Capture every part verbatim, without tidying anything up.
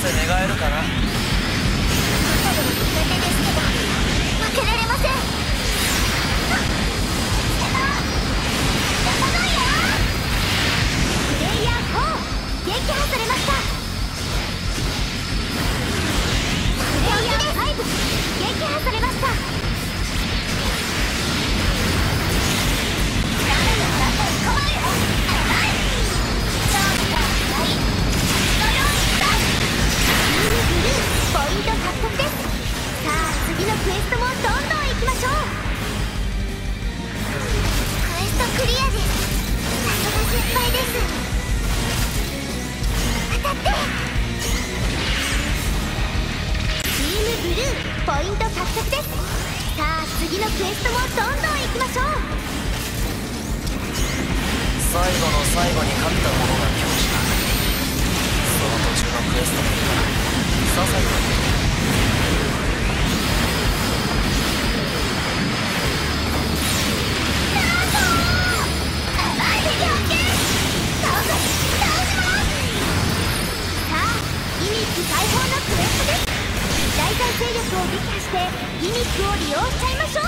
せ願えるかな。ただのだけですけど負けられません。プレイヤーフォー撃破されました。プレイヤーファイブ撃破されました。ダメよ、だって困るよ。ポイント獲得です。さあ次のクエストもどんどん行きましょう。クエストクリアです。謎が失敗です。当たって。チームブルーポイント獲得です。さあ次のクエストもどんどん行きましょう。最後の最後に勝った者が強者だ。その途中のクエストもいいかな。ささギミック解放のクエストです。大体勢力を撃破してギミックを利用しちゃいましょ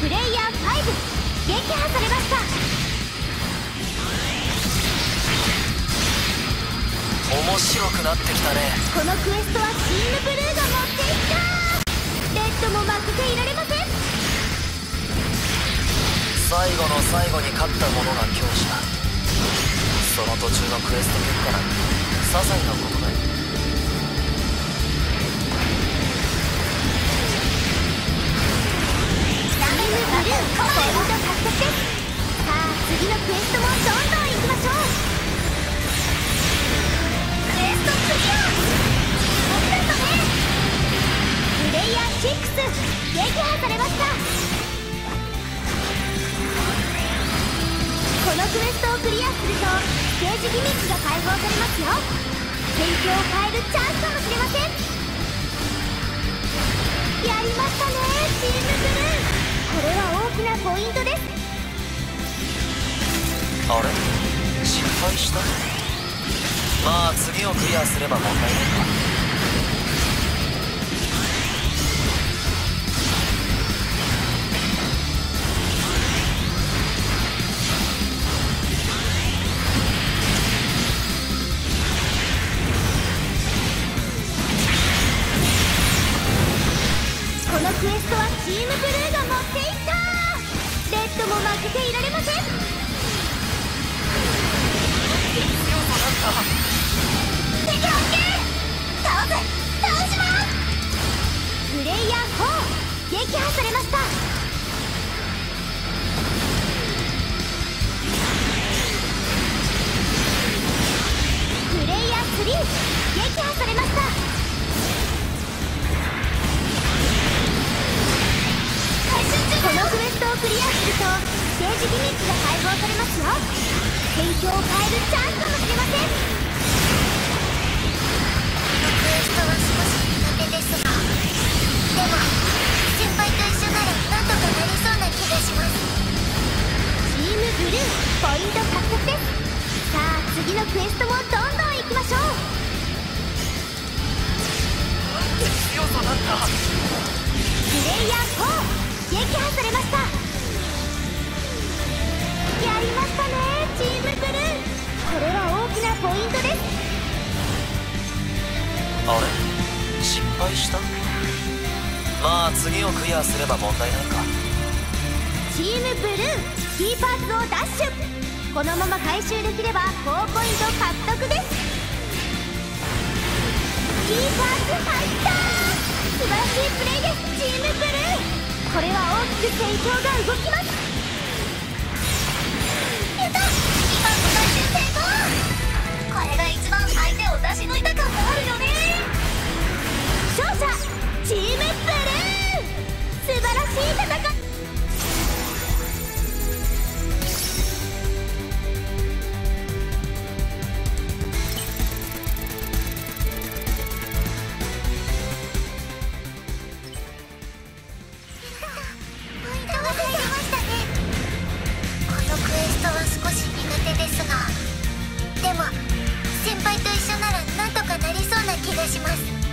う。プレイヤーファイブ撃破されました。面白くなってきたね。このクエストはチームブルーが持っていった。レッドも負けていられません。最後の最後に勝った者が強者だ。その途中のクエスト結果なんて些細なことだよ。ダメージブルーポイント獲得です。さあ次のクエストもどんどんいきましょう。クリア！ お疲れ様です！ プレイヤーシックス撃破されました。このクエストをクリアするとステージギミックが解放されますよ。戦況を変えるチャンスかもしれません。やりましたねチームブルー。これは大きなポイントです。あれ失敗した。まあ次をクリアすれば問題ないか。このクエストはチームブルーが持っていった。レッドも負けていられません。プレイヤーフォー撃破されました。プレイヤースリー撃破されました。このクエストをクリアするとステージギミックが解放されますよ。戦況を変えるチャンスかもしれません。このクエストは少し苦手ですが、でも先輩と一緒ならなんとかなりそうな気がします。チームブルーポイント獲得です。さあ次のクエストもどんどん行きましょう。なんて強さだった。プレイヤーフォー撃破されました。やりましたねチームブルー。これは大きなポイントです。あれ失敗した。まあ次をクリアすれば問題ないか。チームブルーキーパーズをダッシュ。このまま回収できれば高ポイント獲得です。キーパーズ入った。素晴らしいプレイですチームブルー。これは大きく戦況が動きます。やった、今の大成功。これが一番相手を出し抜いた感があるよね。勝者チームブルー。素晴らしい戦い。このクエストは少し苦手ですが、でも先輩と一緒動します。